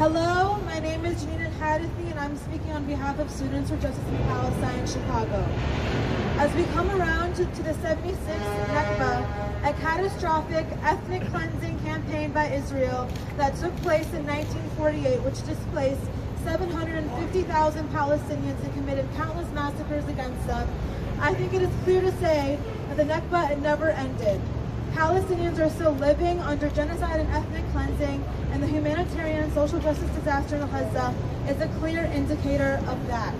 Hello, my name is Janina Al-Harithi, and I'm speaking on behalf of Students for Justice in Palestine, Chicago. As we come around to the 76th Nakba, a catastrophic ethnic cleansing campaign by Israel that took place in 1948, which displaced 750,000 Palestinians and committed countless massacres against them, I think it is clear to say that the Nakba never ended. Palestinians are still living under genocide and ethnic cleansing, and the humanitarian and social justice disaster in Gaza is a clear indicator of that.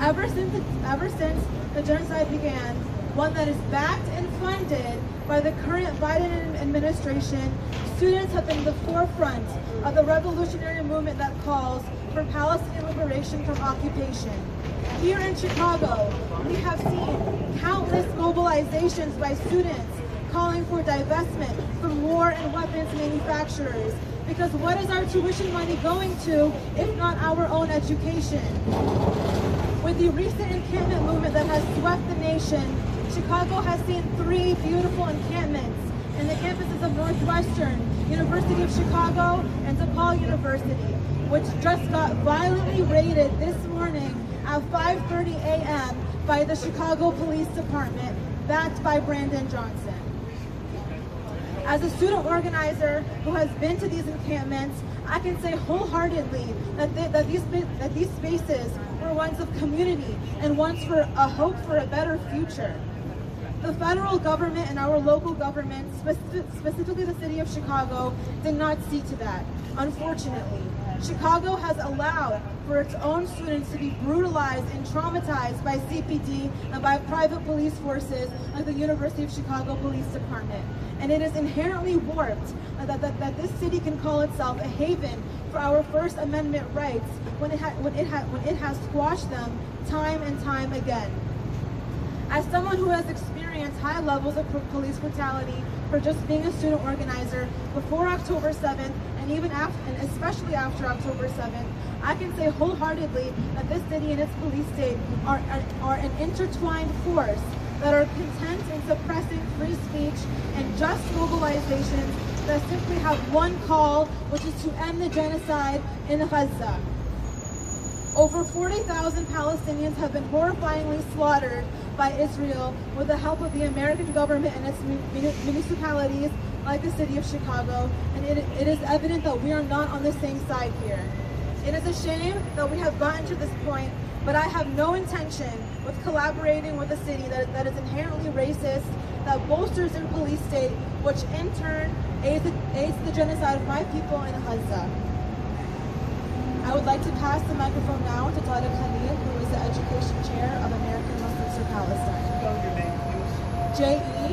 Ever since the genocide began, one that is backed and funded by the current Biden administration, students have been the forefront of the revolutionary movement that calls for Palestinian liberation from occupation. Here in Chicago, we have seen countless mobilizations by students calling for divestment from war and weapons manufacturers. Because what is our tuition money going to if not our own education? With the recent encampment movement that has swept the nation, Chicago has seen three beautiful encampments in the campuses of Northwestern, University of Chicago, and DePaul University, which just got violently raided this morning at 5:30 a.m. by the Chicago Police Department, backed by Brandon Johnson. As a student organizer who has been to these encampments, I can say wholeheartedly that these spaces were ones of community and ones for a hope for a better future. The federal government and our local government, specifically the city of Chicago, did not see to that, unfortunately. Chicago has allowed for its own students to be brutalized and traumatized by CPD and by private police forces like the University of Chicago Police Department. And it is inherently warped that this city can call itself a haven for our First Amendment rights when it has squashed them time and time again. As someone who has experienced high levels of police brutality for just being a student organizer before October 7th, and even after, and especially after October 7th, I can say wholeheartedly that this city and its police state are an intertwined force that are content in suppressing free speech and just mobilizations that simply have one call, which is to end the genocide in Gaza. Over 40,000 Palestinians have been horrifyingly slaughtered by Israel with the help of the American government and its municipalities, like the city of Chicago, and it is evident that we are not on the same side here. It is a shame that we have gotten to this point, but I have no intention of collaborating with a city that is inherently racist, that bolsters their police state, which in turn aids the genocide of my people in Gaza. I would like to pass the microphone now to Tarek Khalil, who is the Education Chair of American Muslims for Palestine. JENINALHARITHI.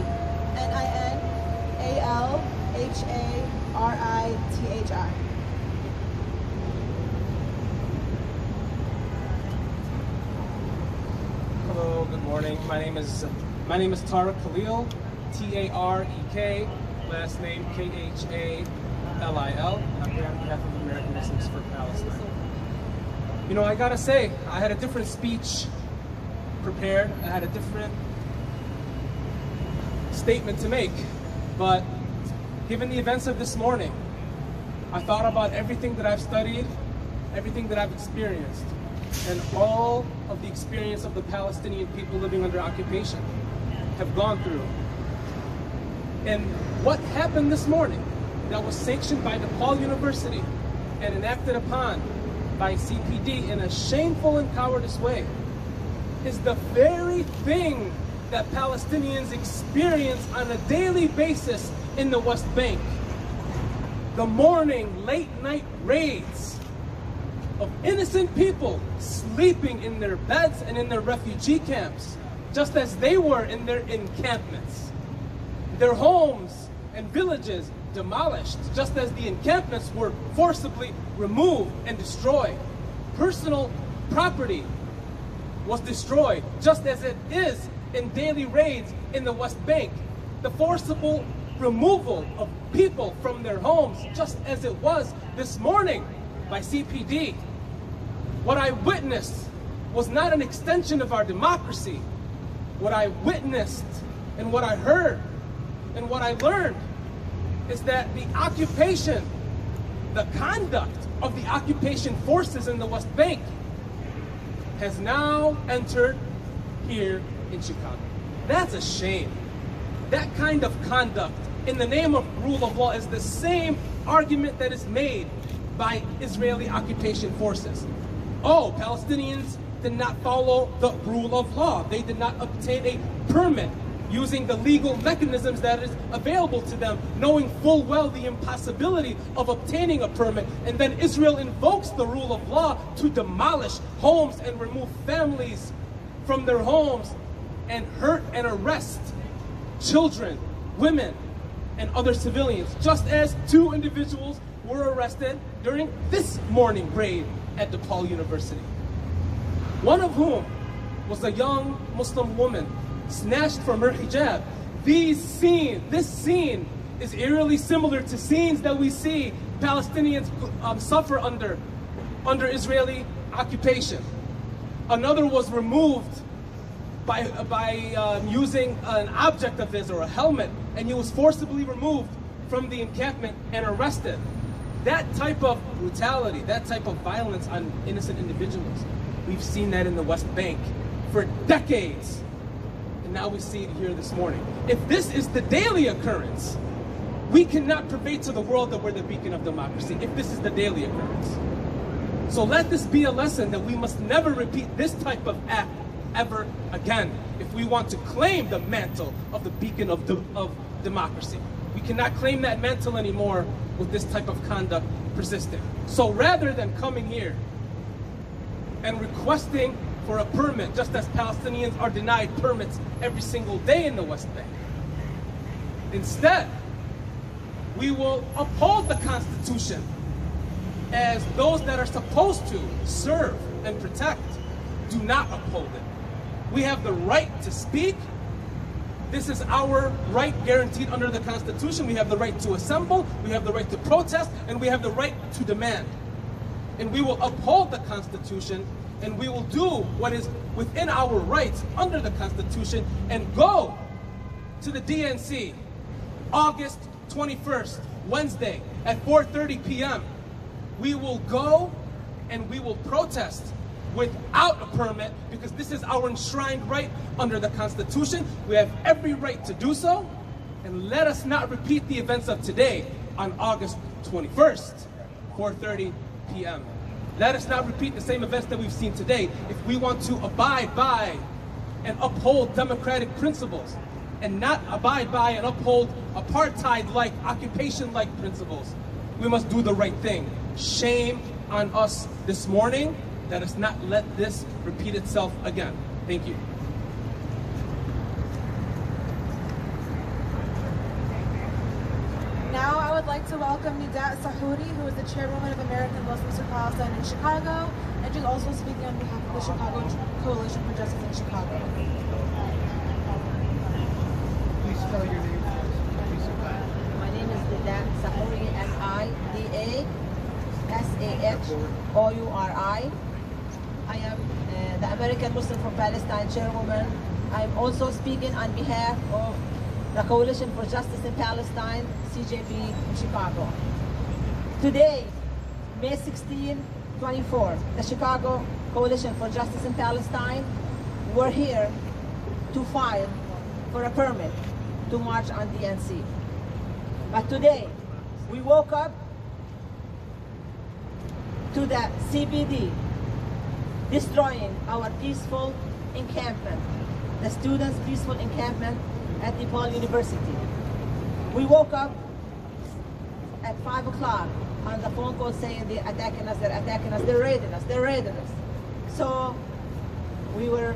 Hello, good morning. My name is Tarek Khalil, T-A-R-E-K, last name Khalil. I'm here on behalf of American Muslims for Palestine. You know, I gotta say, I had a different speech prepared. I had a different statement to make, but given the events of this morning, I thought about everything that I've studied, everything that I've experienced, and all of the experience of the Palestinian people living under occupation have gone through. And what happened this morning that was sanctioned by DePaul University and enacted upon by CPD in a shameful and cowardice way is the very thing that Palestinians experience on a daily basis in the West Bank. The morning, late night raids of innocent people sleeping in their beds and in their refugee camps, just as they were in their encampments. Their homes and villages demolished, just as the encampments were forcibly removed and destroyed. Personal property was destroyed, just as it is in daily raids in the West Bank. The forcible removal of people from their homes, just as it was this morning by CPD. What I witnessed was not an extension of our democracy. What I witnessed and what I heard and what I learned is that the occupation the conduct of the occupation forces in the West Bank has now entered here in Chicago. That's a shame. That kind of conduct in the name of rule of law is the same argument that is made by Israeli occupation forces. Oh, Palestinians did not follow the rule of law. They did not obtain a permit using the legal mechanisms that is available to them, knowing full well the impossibility of obtaining a permit. And then Israel invokes the rule of law to demolish homes and remove families from their homes and hurt and arrest children, women, and other civilians, just as two individuals were arrested during this morning raid at DePaul University. One of whom was a young Muslim woman snatched from her hijab. This scene is eerily similar to scenes that we see Palestinians suffer under Israeli occupation. Another was removed by using an object of his or a helmet, and he was forcibly removed from the encampment and arrested. That type of brutality, that type of violence on innocent individuals, we've seen that in the West Bank for decades. And now we see it here this morning. If this is the daily occurrence, we cannot pervade to the world that we're the beacon of democracy, if this is the daily occurrence. So let this be a lesson that we must never repeat this type of act ever again, if we want to claim the mantle of the beacon of democracy. We cannot claim that mantle anymore with this type of conduct persisting. So rather than coming here and requesting for a permit, just as Palestinians are denied permits every single day in the West Bank, instead, we will uphold the Constitution as those that are supposed to serve and protect do not uphold it. We have the right to speak. This is our right guaranteed under the Constitution. We have the right to assemble, we have the right to protest, and we have the right to demand. And we will uphold the Constitution, and we will do what is within our rights under the Constitution, and go to the DNC August 21st, Wednesday at 4:30 p.m. We will go and we will protest without a permit, because this is our enshrined right under the Constitution. We have every right to do so, and let us not repeat the events of today on August 21st, 4:30 p.m. Let us not repeat the same events that we've seen today if we want to abide by and uphold democratic principles, and not abide by and uphold apartheid-like, occupation-like principles. We must do the right thing. Shame on us this morning. Let us not let this repeat itself again. Thank you. Now I would like to welcome Nida Sahouri, who is the chairwoman of American Muslims for Palestine in Chicago, and she's also speaking on behalf of the Chicago Coalition for Justice in Chicago. Please spell your name. My name is Nida Sahouri, N-I-D-A-S-A-H-O-U-R-I. I am the American Muslim for Palestine chairwoman. I'm also speaking on behalf of the Coalition for Justice in Palestine, CJP in Chicago. Today, May 16, 24, the Chicago Coalition for Justice in Palestine were here to file for a permit to march on DNC. But today, we woke up to the CBD destroying our peaceful encampment, the students' peaceful encampment at DePaul University. We woke up at 5 o'clock on the phone call saying they're attacking us, they're attacking us, they're raiding us, they're raiding us. So we were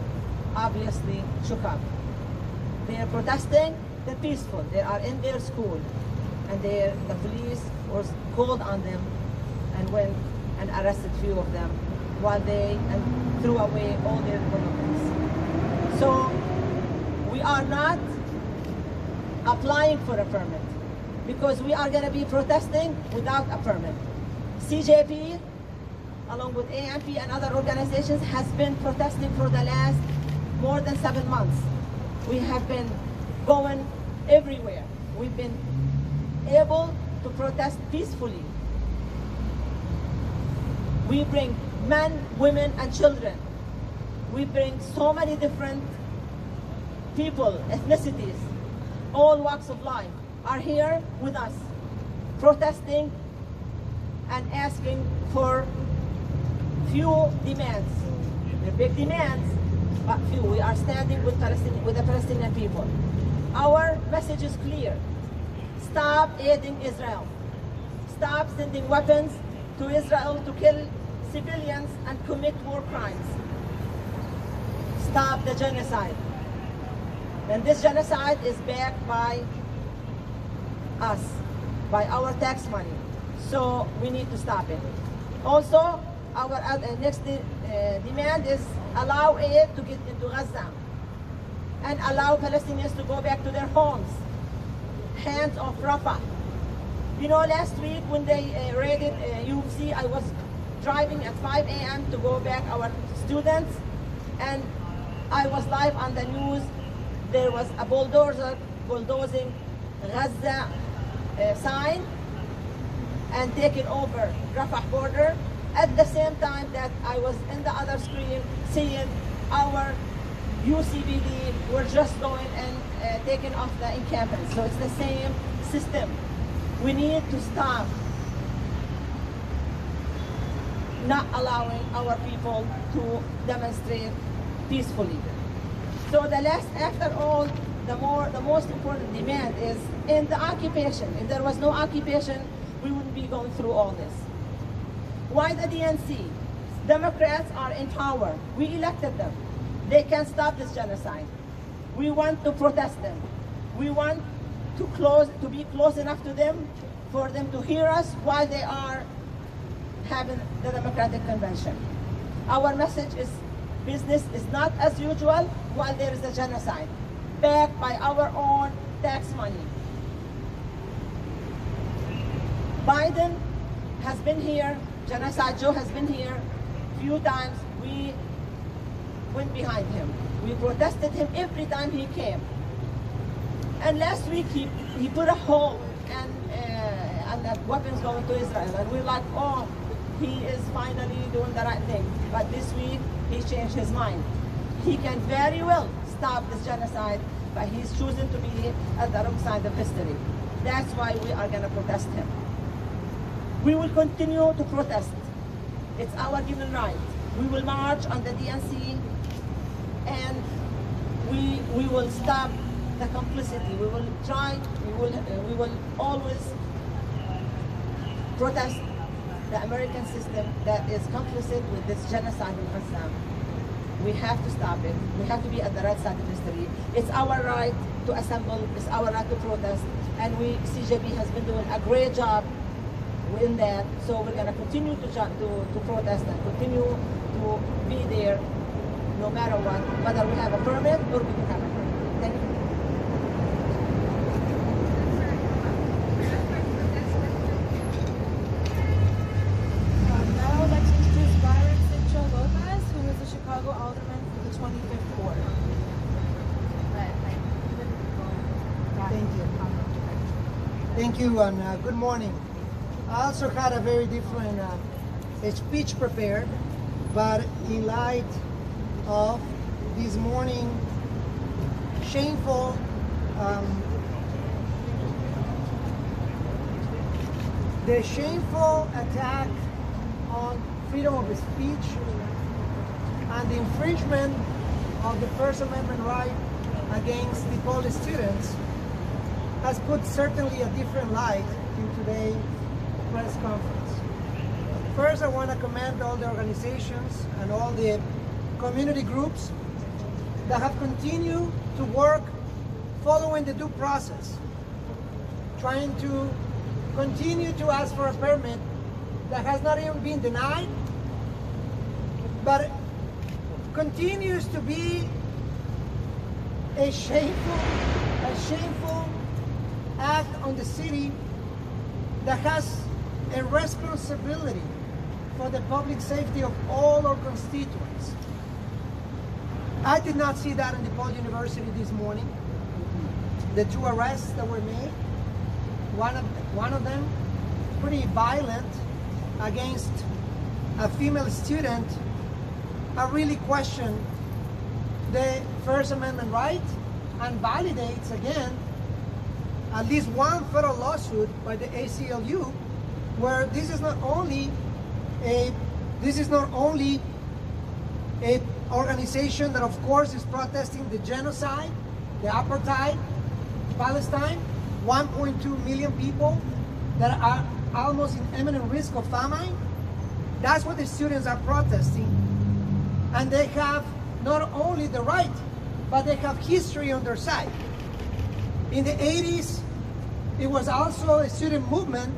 obviously shook up. They are protesting, they're peaceful, they are in their school, and the police was called on them and went and arrested a few of them while they threw away all their belongings. So we are not applying for a permit, because we are going to be protesting without a permit. CJP, along with AMP and other organizations, has been protesting for the last more than 7 months. We have been going everywhere. We've been able to protest peacefully We bring men, women, and children. We bring so many different people, ethnicities, all walks of life are here with us, protesting and asking for few demands. They're big demands, but few. We are standing with the Palestinian people. Our message is clear. Stop aiding Israel. Stop sending weapons to Israel to kill civilians and commit war crimes. Stop the genocide. And this genocide is backed by us, by our tax money. So we need to stop it. Also, our next demand is allow aid to get into Gaza and allow Palestinians to go back to their homes. Hands off Rafah. You know, last week when they raided UFC, I was driving at 5 a.m. to go back our students, and I was live on the news. There was a bulldozer bulldozing Gaza sign and taking over Rafah border at the same time that I was in the other screen seeing our UCPD were just going and taking off the encampment. So it's the same system. We need to stop not allowing our people to demonstrate peacefully. So the last, after all, the most important demand is in the occupation. If there was no occupation, we wouldn't be going through all this. Why the DNC? Democrats are in power. We elected them. They can stop this genocide. We want to protest them. We want to be close enough to them for them to hear us while they are having the Democratic Convention. Our message is business is not as usual while there is a genocide, backed by our own tax money. Biden has been here, Genocide Joe has been here a few times. We went behind him. We protested him every time he came. And last week he put a hold and weapons going to Israel. And we're like, oh, he is finally doing the right thing. But this week he changed his mind. He can very well stop this genocide, but he's choosing to be at the wrong side of history. That's why we are going to protest him. We will continue to protest. It's our given right. We will march on the DNC, and we will stop the complicity. We will try. We will always protest the American system that is complicit with this genocide in Gaza. We have to stop it. We have to be at the right side of history. It's our right to assemble. It's our right to protest. And CJB has been doing a great job in that. So we're going to continue to protest and continue to be there no matter what, whether we have a permit or we don't have a permit. Thank you. Now I'd like to introduce Byron Sancho Lopez, who is the Chicago Alderman for the 25th Ward. Thank you. Thank you, and good morning. I also had a very different speech prepared, but in light of this morning shameful the shameful attack on freedom of speech and the infringement of the First Amendment right against DePaul students has put certainly a different light in today's press conference. First, I want to commend all the organizations and all the community groups that have continued to work following the due process, trying to continue to ask for a permit that has not even been denied, but continues to be a shameful act on the city that has a responsibility for the public safety of all our constituents. I did not see that in DePaul University this morning. The two arrests that were made, one of them pretty violent against a female student, I really question the First Amendment right and validates again at least one federal lawsuit by the ACLU, where this is not only a organization that of course is protesting the genocide, the apartheid, Palestine, 1.2 million people that are almost in imminent risk of famine. That's what the students are protesting. And they have not only the right, but they have history on their side. In the 80s, it was also a student movement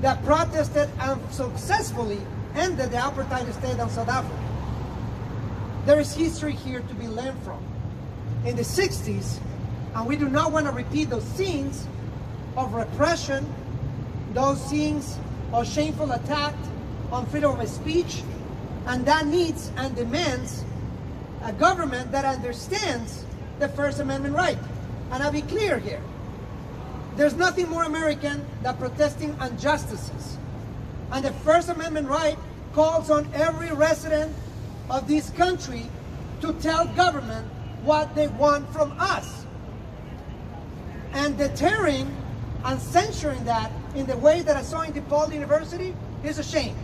that protested and successfully ended the apartheid state of South Africa. There is history here to be learned from. In the 60s, and we do not want to repeat those scenes of repression, those scenes of shameful attack on freedom of speech, and that needs and demands a government that understands the First Amendment right. And I'll be clear here. There's nothing more American than protesting injustices. And the First Amendment right calls on every resident of this country to tell government what they want from us. And deterring and censuring that in the way that I saw in DePaul University is a shame.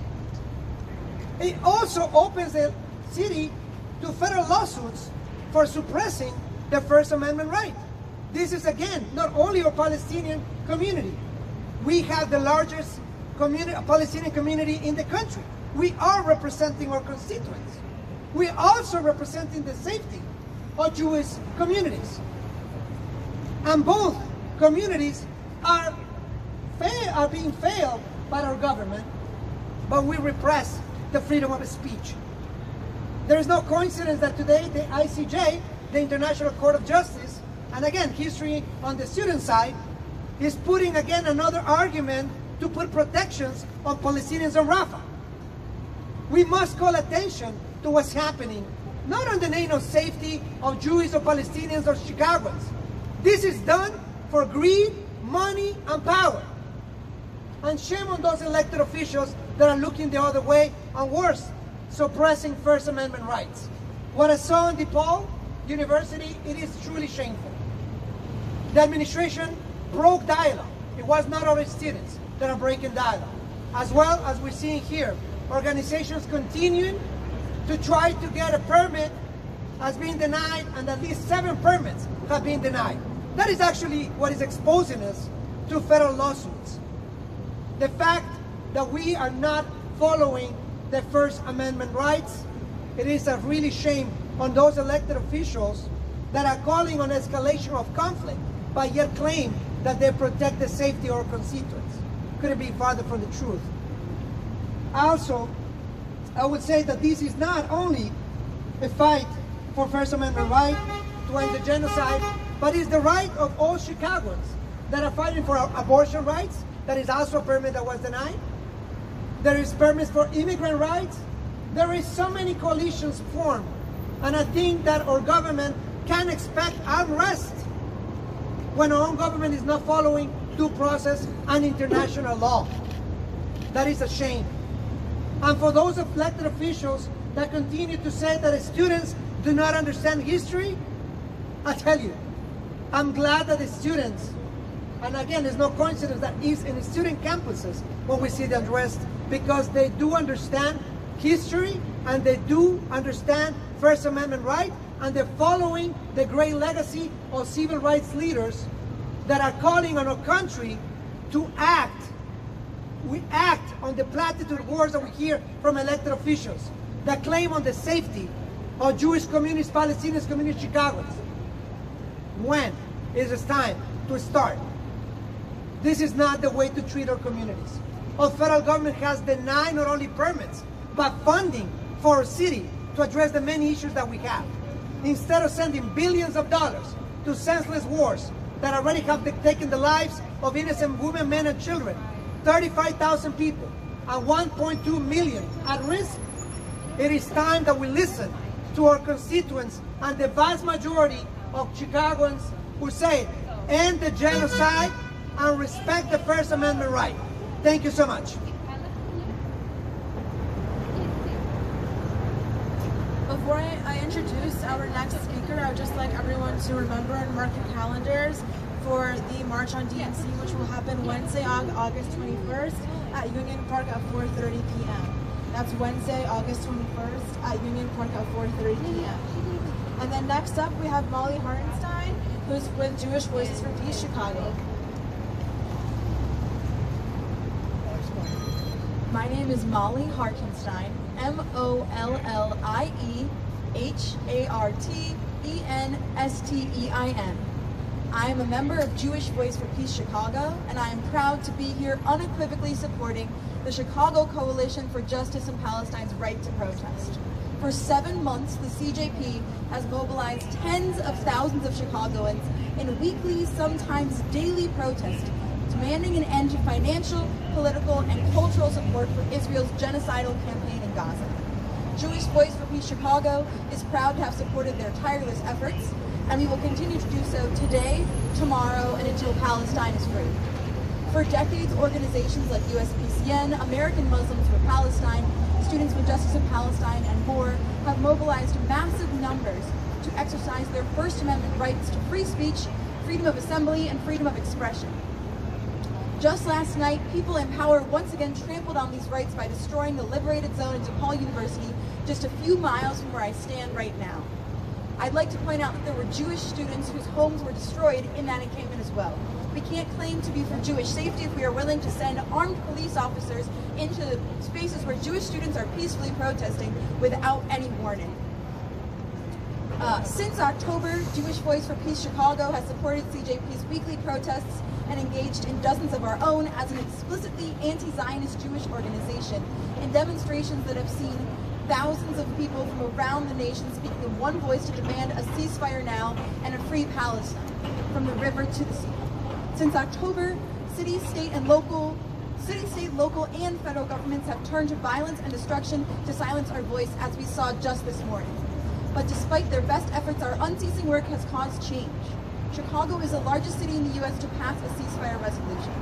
It also opens the city to federal lawsuits for suppressing the First Amendment right. This is, again, not only our Palestinian community. We have the largest Palestinian community in the country. We are representing our constituents. We are also representing the safety of Jewish communities. And both communities are being failed by our government, but we repress the freedom of speech. There is no coincidence that today the ICJ, the International Court of Justice, and again history on the student side, is putting again another argument to put protections on Palestinians on Rafah. We must call attention to what's happening, not on the name of safety of Jews or Palestinians or Chicagoans. This is done for greed, money, and power. And shame on those elected officials that are looking the other way, and worse, suppressing First Amendment rights. What I saw in DePaul University, it is truly shameful. The administration broke dialogue. It was not only students that are breaking dialogue. As well as we're seeing here, organizations continuing to try to get a permit has been denied, and at least 7 permits have been denied. That is actually what is exposing us to federal lawsuits. The fact that we are not following the First Amendment rights. It is a really shame on those elected officials that are calling on escalation of conflict, but yet claim that they protect the safety of our constituents. Couldn't be farther from the truth. Also, I would say that this is not only a fight for First Amendment right to end the genocide, but it's the right of all Chicagoans that are fighting for abortion rights. That is also a permit that was denied. There is permits for immigrant rights. There is so many coalitions formed. And I think that our government can expect unrest when our own government is not following due process and international law. That is a shame. And for those elected officials that continue to say that students do not understand history, I tell you, I'm glad that the students, and again, there's no coincidence that is in student campuses when we see the unrest, because they do understand history and they do understand First Amendment right, and they're following the great legacy of civil rights leaders that are calling on our country to act. We act on the platitude words that we hear from elected officials that claim on the safety of Jewish communities, Palestinians, communities, Chicagoans. When is it time to start? This is not the way to treat our communities. Our federal government has denied not only permits, but funding for our city to address the many issues that we have. Instead of sending billions of dollars to senseless wars that already have taken the lives of innocent women, men, and children, 35,000 people, and 1.2 million at risk, it is time that we listen to our constituents and the vast majority of Chicagoans who say, end the genocide, and respect the First Amendment right. Thank you so much. Before I introduce our next speaker, I would just like everyone to remember and mark your calendars for the March on DNC, which will happen Wednesday, August 21st at Union Park at 4:30 p.m. That's Wednesday, August 21st at Union Park at 4:30 p.m. And then next up, we have Molly Hartenstein, who's with Jewish Voices for Peace, Chicago. My name is Molly Hartenstein, M-O-L-L-I-E-H-A-R-T-E-N-S-T-E-I-N. I am a member of Jewish Voice for Peace Chicago, and I am proud to be here unequivocally supporting the Chicago Coalition for Justice in Palestine's right to protest. For 7 months, the CJP has mobilized tens of thousands of Chicagoans in weekly, sometimes daily protest, demanding an end to financial, political, and cultural support for Israel's genocidal campaign in Gaza. Jewish Voice for Peace Chicago is proud to have supported their tireless efforts, and we will continue to do so today, tomorrow, and until Palestine is free. For decades, organizations like USPCN, American Muslims for Palestine, Students for Justice in Palestine, and more have mobilized massive numbers to exercise their First Amendment rights to free speech, freedom of assembly, and freedom of expression. Just last night, people in power once again trampled on these rights by destroying the liberated zone at DePaul University, just a few miles from where I stand right now. I'd like to point out that there were Jewish students whose homes were destroyed in that encampment as well. We can't claim to be for Jewish safety if we are willing to send armed police officers into spaces where Jewish students are peacefully protesting without any warning. Since October, Jewish Voice for Peace Chicago has supported CJP's weekly protests and engaged in dozens of our own as an explicitly anti-Zionist Jewish organization in demonstrations that have seen thousands of people from around the nation speaking in one voice to demand a ceasefire now and a free Palestine, from the river to the sea. Since October, city, state, local, and federal governments have turned to violence and destruction to silence our voice, as we saw just this morning. But despite their best efforts, our unceasing work has caused change. Chicago is the largest city in the U.S. to pass a ceasefire resolution.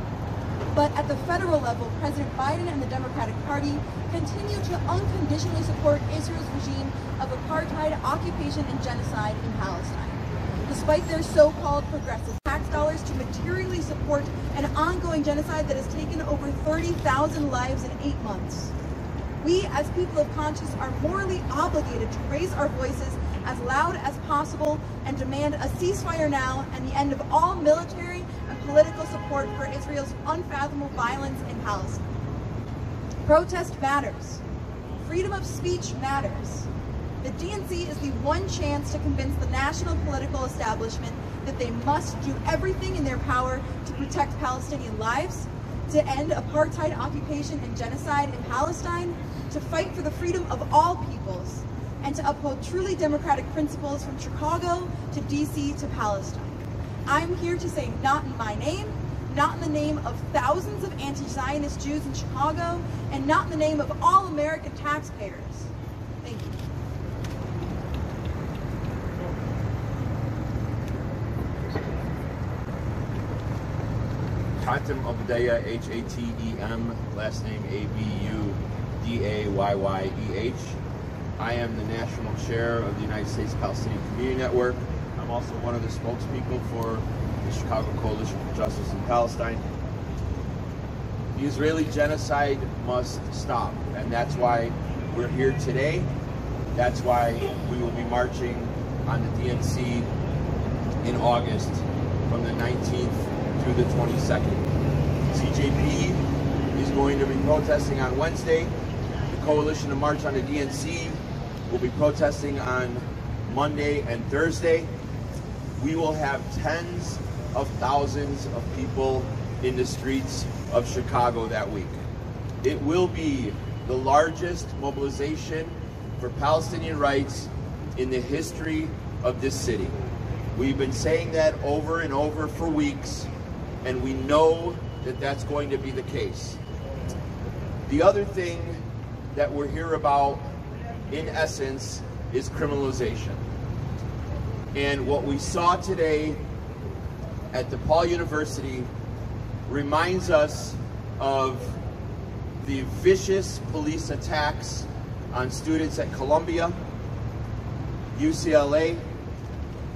But at the federal level, President Biden and the Democratic Party continue to unconditionally support Israel's regime of apartheid, occupation, and genocide in Palestine. Despite their so-called progressive tax dollars to materially support an ongoing genocide that has taken over 30,000 lives in 8 months, we as people of conscience are morally obligated to raise our voices as loud as possible and demand a ceasefire now and the end of all military and political support for Israel's unfathomable violence in Palestine. Protest matters. Freedom of speech matters. The DNC is the one chance to convince the national political establishment that they must do everything in their power to protect Palestinian lives, to end apartheid, occupation, and genocide in Palestine, to fight for the freedom of all peoples, and to uphold truly democratic principles from Chicago to DC to Palestine. I'm here to say not in my name, not in the name of thousands of anti-Zionist Jews in Chicago, and not in the name of all American taxpayers. Thank you. Hatem Abudayyeh, H-A-T-E-M, last name A-B-U-D-A-Y-Y-E-H. I am the National Chair of the United States Palestinian Community Network. I'm also one of the spokespeople for the Chicago Coalition for Justice in Palestine. The Israeli genocide must stop, and that's why we're here today. That's why we will be marching on the DNC in August from the 19th through the 22nd. CJP is going to be protesting on Wednesday. The Coalition to March on the DNC will be protesting on Monday and Thursday. We will have tens of thousands of people in the streets of Chicago that week. It will be the largest mobilization for Palestinian rights in the history of this city. We've been saying that over and over for weeks, and we know that that's going to be the case. The other thing that we're here about, in essence, is criminalization. And what we saw today at DePaul University reminds us of the vicious police attacks on students at Columbia, UCLA,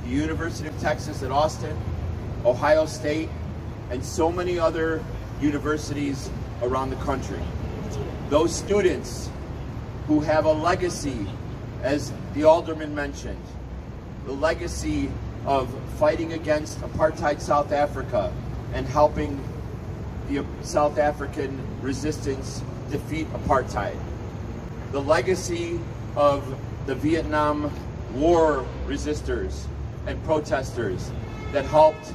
the University of Texas at Austin, Ohio State, and so many other universities around the country. Those students who have a legacy, as the alderman mentioned, the legacy of fighting against apartheid South Africa and helping the South African resistance defeat apartheid. The legacy of the Vietnam War resistors and protesters that helped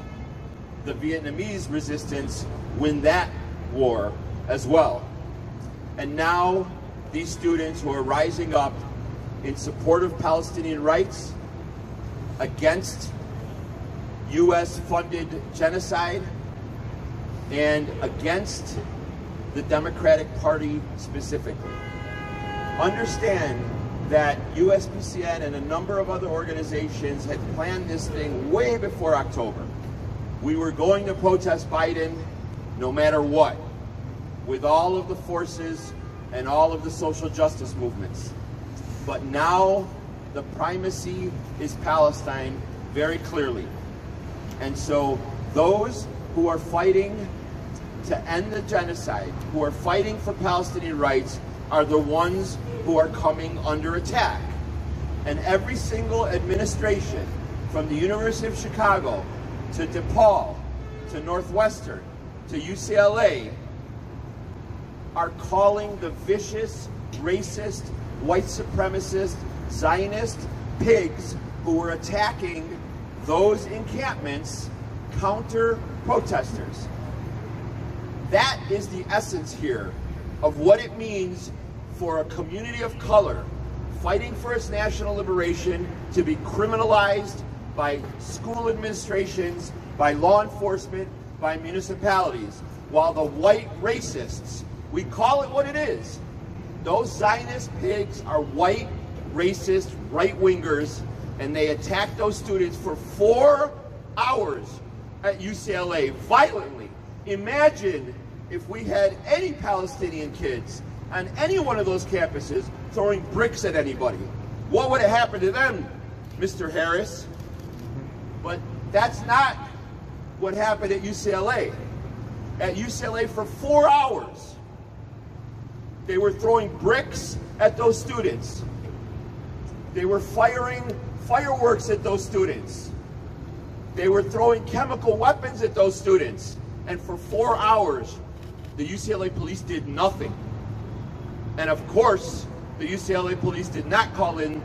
the Vietnamese resistance win that war as well. And now these students who are rising up in support of Palestinian rights, against U.S.-funded genocide, and against the Democratic Party specifically. Understand that USPCN and a number of other organizations had planned this thing way before October. We were going to protest Biden no matter what, with all of the forces and all of the social justice movements. But now the primacy is Palestine very clearly. And so those who are fighting to end the genocide, who are fighting for Palestinian rights, are the ones who are coming under attack. And every single administration, from the University of Chicago, to DePaul, to Northwestern, to UCLA, are calling the vicious, racist, white supremacist, Zionist pigs who were attacking those encampments counter-protesters. That is the essence here of what it means for a community of color fighting for its national liberation to be criminalized by school administrations, by law enforcement, by municipalities, while the white racists, we call it what it is, those Zionist pigs are white racist right-wingers, and they attacked those students for 4 hours at UCLA violently. Imagine if we had any Palestinian kids on any one of those campuses throwing bricks at anybody. What would have happened to them, Mr. Harris? But that's not what happened at UCLA. At UCLA for 4 hours, they were throwing bricks at those students. They were firing fireworks at those students. They were throwing chemical weapons at those students. And for 4 hours, the UCLA police did nothing. And of course, the UCLA police did not call in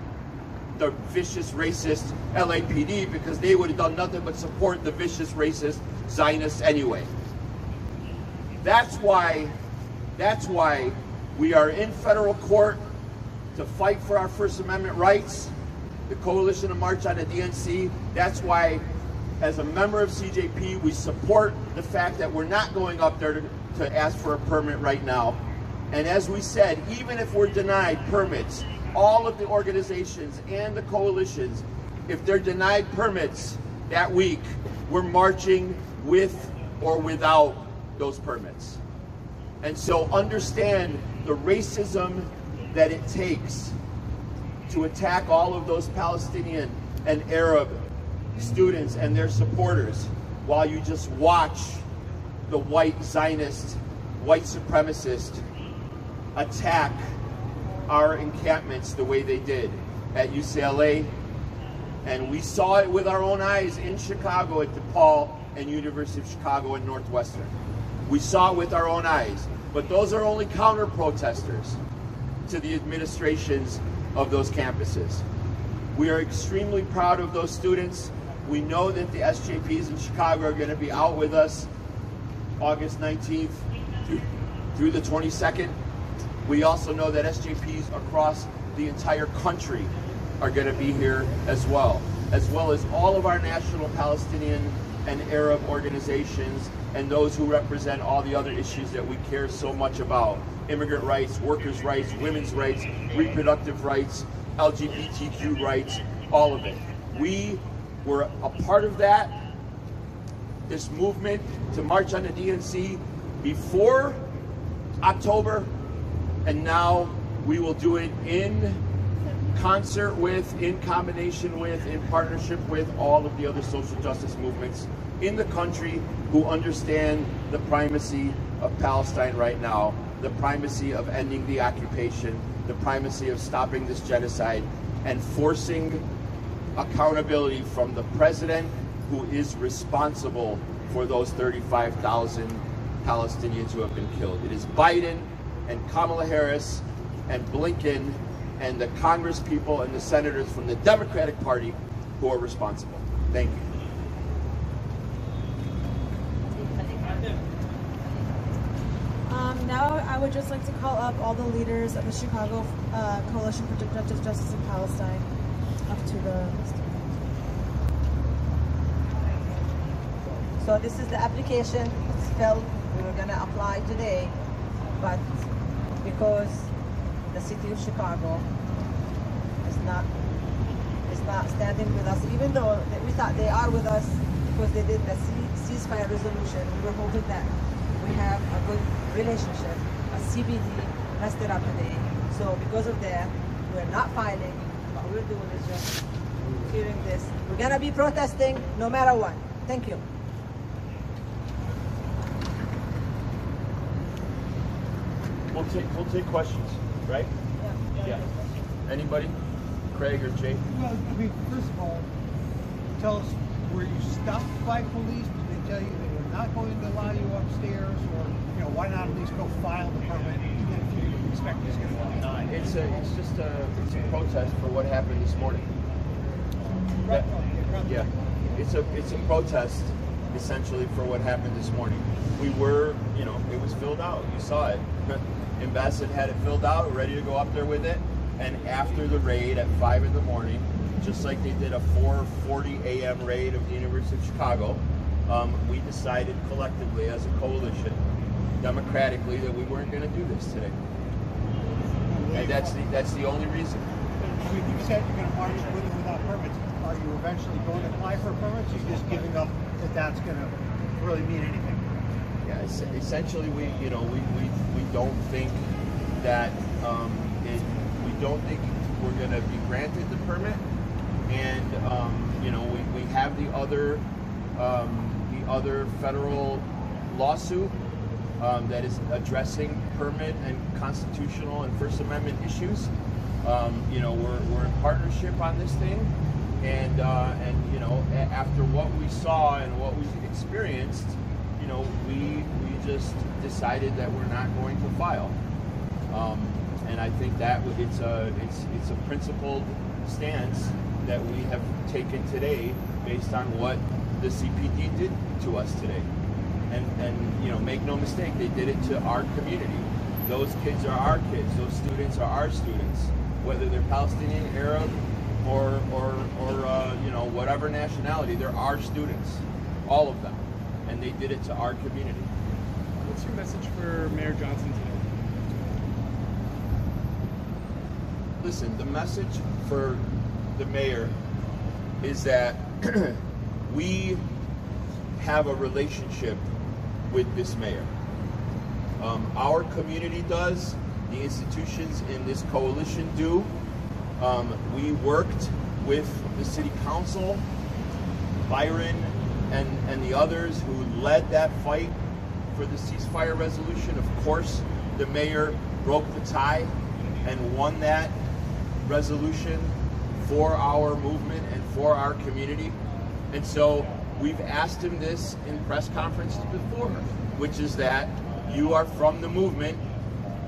the vicious racist LAPD, because they would have done nothing but support the vicious racist Zionists anyway. That's why we are in federal court to fight for our First Amendment rights, the Coalition to March on the DNC. That's why, as a member of CJP, we support the fact that we're not going up there to ask for a permit right now. And as we said, even if we're denied permits, all of the organizations and the coalitions, if they're denied permits that week, we're marching with or without those permits. And so understand the racism that it takes to attack all of those Palestinian and Arab students and their supporters, while you just watch the white Zionist, white supremacist attack our encampments the way they did at UCLA. And we saw it with our own eyes in Chicago at DePaul and University of Chicago and Northwestern. We saw it with our own eyes, but those are only counter-protesters to the administrations of those campuses. We are extremely proud of those students. We know that the SJPs in Chicago are going to be out with us August 19th through the 22nd. We also know that SJPs across the entire country are going to be here as well as all of our national Palestinian and Arab organizations and those who represent all the other issues that we care so much about. Immigrant rights, workers' rights, women's rights, reproductive rights, LGBTQ rights, all of it. We were a part of that, this movement to march on the DNC before October, and now we will do it in concert with, in combination with, in partnership with all of the other social justice movements in the country who understand the primacy of Palestine right now, the primacy of ending the occupation, the primacy of stopping this genocide, and forcing accountability from the president, who is responsible for those 35,000 Palestinians who have been killed. It is Biden and Kamala Harris and Blinken and the Congress people and the senators from the Democratic Party who are responsible. Thank you. Now I would just like to call up all the leaders of the Chicago Coalition for Justice in Palestine up to the So this is the application. It's filled. We were going to apply today, but because the city of Chicago is not standing with us, even though we thought they are with us because they did the ceasefire resolution. We were hoping that we have a good relationship. A CBD messed it up today. So because of that, we're not filing. What we're doing is just hearing this. We're going to be protesting no matter what. Thank you. We'll take questions, right? Yeah. Anybody? Craig or Jake? Well, I mean, first of all, tell us, were you stopped by police? Did they tell you they were not going to allow you upstairs? Or, you know, why not at least go file the permit, even if you expect it's going to be denied? It's just a protest for what happened this morning. Right. Yeah. It's a protest, essentially, for what happened this morning. We were, you know, it was filled out. You saw it. Ambassador had it filled out, ready to go up there with it. And after the raid at 5 in the morning, just like they did a 4:40 a.m. raid of the University of Chicago, we decided collectively as a coalition, democratically, that we weren't going to do this today. And that's the only reason. You said you're going to march with or without permits. Are you eventually going to apply for permits? Or are you just giving up that that's going to really mean anything? Essentially, we don't think that we don't think we're going to be granted the permit, and we have the other federal lawsuit that is addressing permit and constitutional and First Amendment issues. We're in partnership on this thing, and after what we saw and what we experienced, you know, we just decided that we're not going to file, and I think that it's a principled stance that we have taken today, based on what the CPD did to us today, and you know, make no mistake, they did it to our community. Those kids are our kids. Those students are our students, whether they're Palestinian, Arab, or you know, whatever nationality. They're our students, all of them. And they did it to our community. What's your message for Mayor Johnson today? Listen, the message for the mayor is that we have a relationship with this mayor. Our community does, the institutions in this coalition do. We worked with the city council, Byron, and the others who led that fight for the ceasefire resolution. Of course, the mayor broke the tie and won that resolution for our movement and for our community. And so we've asked him this in press conferences before, which is that you are from the movement.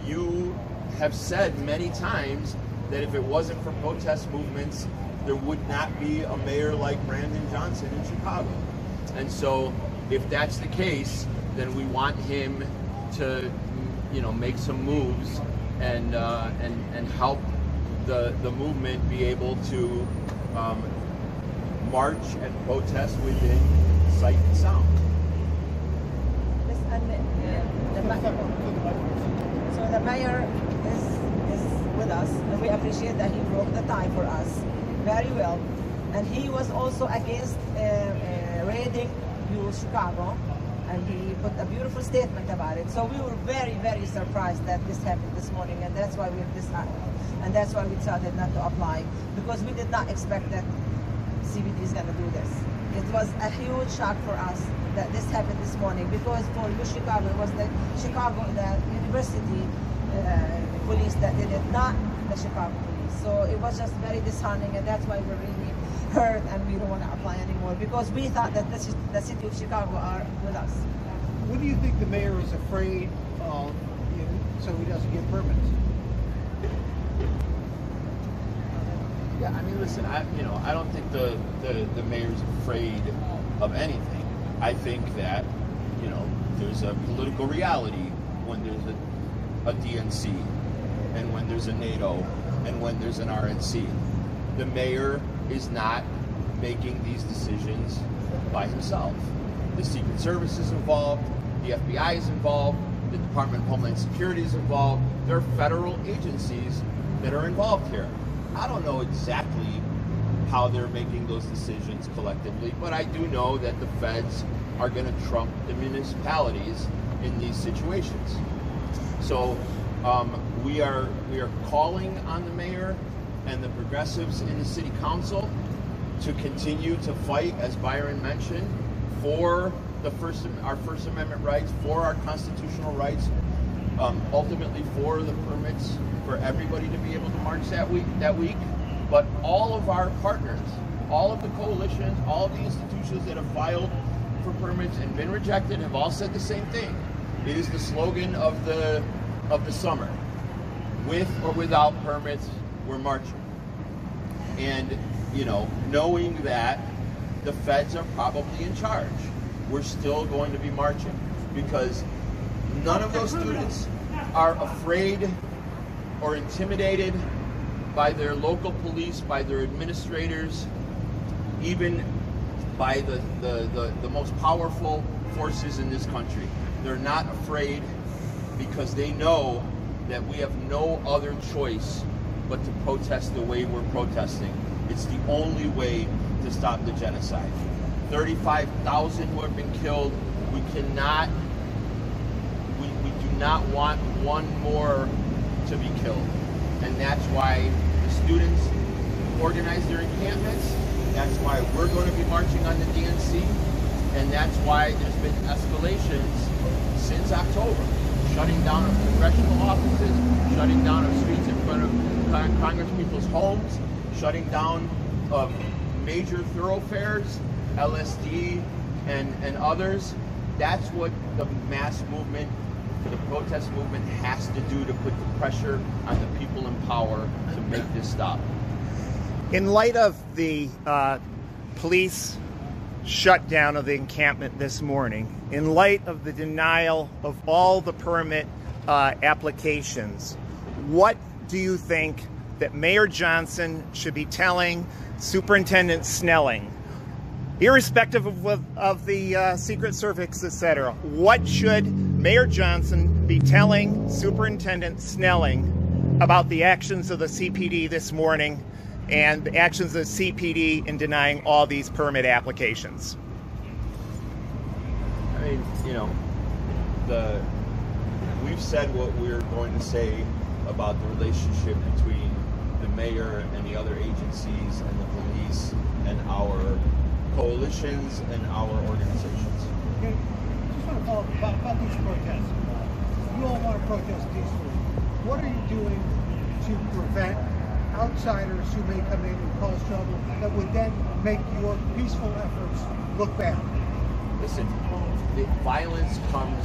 You have said many times that if it wasn't for protest movements, there would not be a mayor like Brandon Johnson in Chicago. And so, if that's the case, then we want him to, you know, make some moves and help the movement be able to march and protest within sight and sound. So the mayor is with us, and we appreciate that he broke the tie for us very well, and he was also against raiding Chicago, and he put a beautiful statement about it. So we were very, very surprised that this happened this morning, and that's why we have decided, and that's why we decided not to apply, because we did not expect that CBD is going to do this. It was a huge shock for us that this happened this morning, because for UChicago, it was the Chicago, the university police that did it, not the Chicago police. So it was just very disheartening, and that's why we're really hurt, and we don't want to apply anymore, because we thought that this is the city of Chicago are with us. What do you think the mayor is afraid of, so he doesn't get permits? Yeah, I mean, listen, I don't think the mayor's afraid of anything. I think that, there's a political reality when there's a DNC, and when there's a NATO, and when there's an RNC. The mayor is not making these decisions by himself. The Secret Service is involved, the FBI is involved, the Department of Homeland Security is involved. There are federal agencies that are involved here. I don't know exactly how they're making those decisions collectively, but I do know that the feds are going to trump the municipalities in these situations. So we are calling on the mayor and the progressives in the city council to continue to fight, as Byron mentioned, for our First Amendment rights, for our constitutional rights, ultimately for the permits for everybody to be able to march that week. But all of our partners, all of the coalitions, all of the institutions that have filed for permits and been rejected have all said the same thing. It is the slogan of the summer. With or without permits, we're marching. And, knowing that the feds are probably in charge, we're still going to be marching, because none of those students are afraid or intimidated by their local police, by their administrators, even by the most powerful forces in this country. They're not afraid, because they know that we have no other choice but to protest the way we're protesting. It's the only way to stop the genocide. 35,000 who have been killed. We do not want one more to be killed. And that's why the students organize their encampments. That's why we're going to be marching on the DNC. And that's why there's been escalations since October. Shutting down of congressional offices, shutting down of streets in front of congresspeople's homes, shutting down of major thoroughfares, LSD and others. That's what the mass movement, the protest movement has to do to put the pressure on the people in power to make this stop. In light of the police shutdown of the encampment this morning, in light of the denial of all the permit applications, what do you think that Mayor Johnson should be telling Superintendent Snelling, irrespective of the Secret Service, etc.? What should Mayor Johnson be telling Superintendent Snelling about the actions of the CPD this morning and the actions of the CPD in denying all these permit applications? I mean, we've said what we're going to say about the relationship between the mayor and the other agencies and the police and our coalitions and our organizations. Okay. Just want to follow up about these protests. You all want to protest peacefully. What are you doing to prevent outsiders who may come in and cause trouble that would then make your peaceful efforts look bad? Listen, the violence comes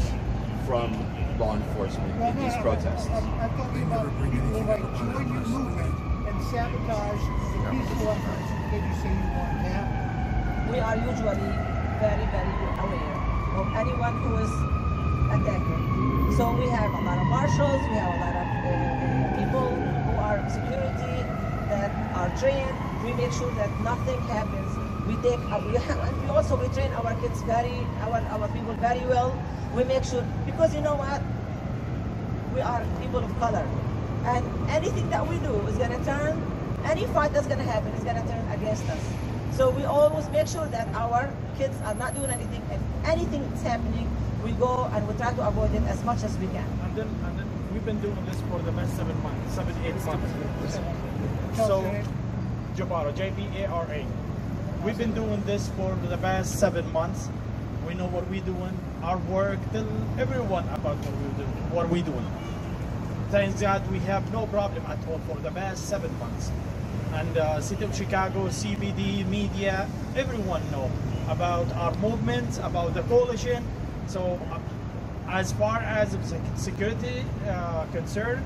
from law enforcement in these protests. I'm talking about people like join your movement and sabotage the peaceful efforts that you say you want to have. We are usually very, very aware of anyone who is attacking. So we have a lot of marshals, we have a lot of people who are security that are trained. We make sure that nothing happens. We train our kids our people very well. We make sure, because you know what? We are people of color. And anything that we do is gonna turn, any fight that's gonna happen is gonna turn against us. So we always make sure that our kids are not doing anything. If anything is happening, we go and we try to avoid it as much as we can. And then we've been doing this for the past 7 months, 8 months. So, Jabara, J-B-A-R-A. We've been doing this for the past 7 months. We know what we're doing, our work, tell everyone about what we're doing. Turns out we have no problem at all for the past 7 months. And City of Chicago, CBD, media, everyone know about our movements, about the coalition. So as far as security concerned,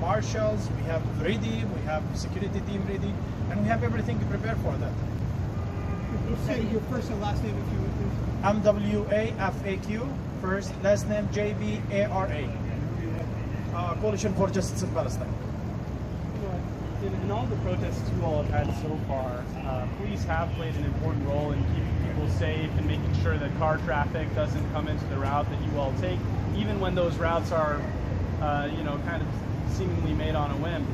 marshals, we have ready, we have security team ready, and we have everything to prepare for that. Say your first and last name if you would, please. I'm W-A-F-A-Q, first, last name J-B-A-R-A. Coalition for Justice in Palestine. In all the protests you all have had so far, police have played an important role in keeping people safe and making sure that car traffic doesn't come into the route that you all take, even when those routes are, you know, kind of seemingly made on a whim.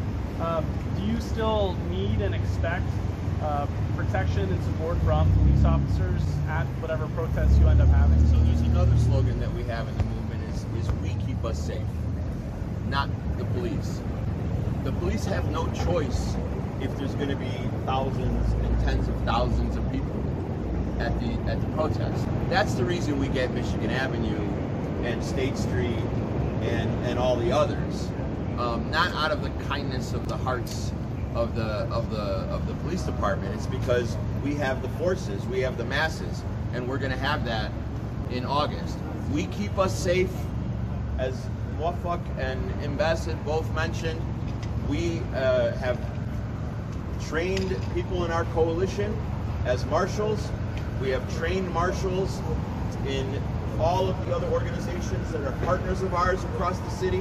Do you still need and expect protection and support from police officers at whatever protests you end up having? So there's another slogan that we have in the movement is we keep us safe, not the police. The police have no choice if there's going to be thousands and tens of thousands of people at the protests. That's the reason we get Michigan Avenue and State Street and all the others, not out of the kindness of the hearts of the police department. It's because we have the forces, we have the masses, and we're going to have that in August. We keep us safe, as Muwafaq and Ambassador both mentioned. We have trained people in our coalition as marshals. We have trained marshals in all of the other organizations that are partners of ours across the city.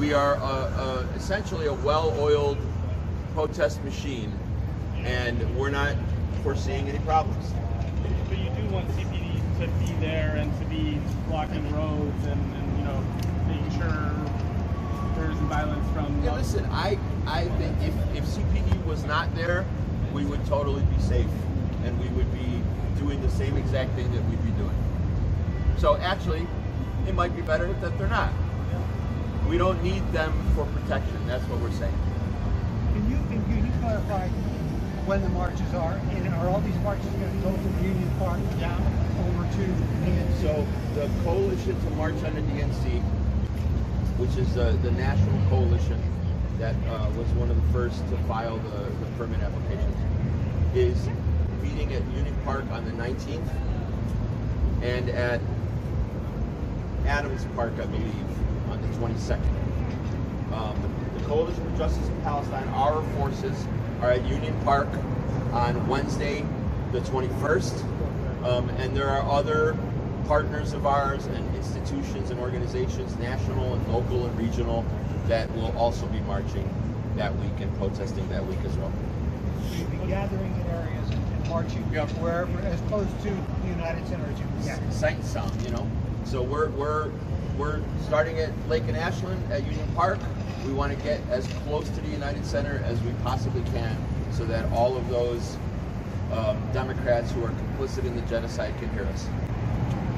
We are essentially a well-oiled protest machine, and we're not foreseeing any problems. But you do want CPD to be there and to be blocking roads and you know, making sure there's violence from... Yeah, listen, I think if CPD was not there, we would totally be safe, and we would be doing the same exact thing that we'd be doing. So actually, it might be better that they're not. We don't need them for protection. That's what we're saying. Can you clarify when the marches are, and are all these marches going to go from Union Park down over to the DNC? So the coalition to march on the DNC, which is the national coalition that was one of the first to file the permit applications, is meeting at Union Park on the 19th and at Adams Park, I believe, on the 22nd. The Coalition for Justice in Palestine, our forces, are at Union Park on Wednesday, the 21st, and there are other partners of ours and institutions and organizations, national and local and regional, that will also be marching that week and protesting that week as well. You'll be gathering in areas and marching wherever, as close to the United Center as you can. Yeah, sight and sound, you know. So we're starting at Lake and Ashland at Union Park. We want to get as close to the United Center as we possibly can so that all of those Democrats who are complicit in the genocide can hear us.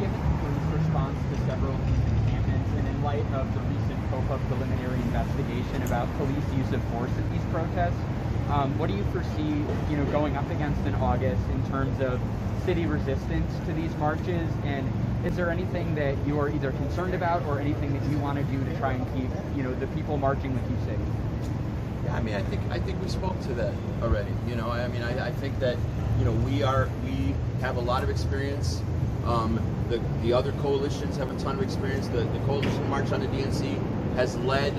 Given police response to several incidents, and in light of the recent COPA preliminary investigation about police use of force at these protests, what do you foresee, you know, going up against in August in terms of city resistance to these marches, and is there anything that you are either concerned about or anything that you want to do to try and keep, you know, the people marching with you safe? Yeah, I mean, I think we spoke to that already. You know, I mean, I think that, you know, we have a lot of experience. The other coalitions have a ton of experience. The coalition march on the DNC has led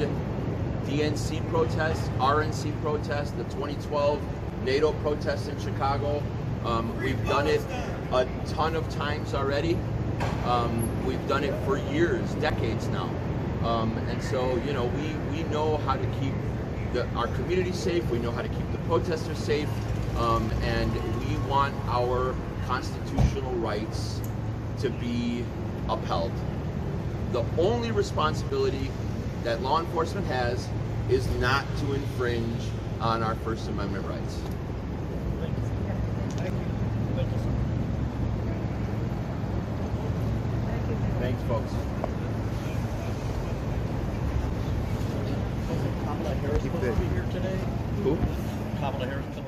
DNC protests, RNC protests, the 2012 NATO protests in Chicago. We've done it a ton of times already. We've done it for years, decades now, and so, you know, we know how to keep our community safe. We know how to keep the protesters safe, and we want our constitutional rights to be upheld. The only responsibility that law enforcement has is not to infringe on our First Amendment rights. folks. Wasn't Kamala Harris supposed to be here today? Who? Kamala Harris.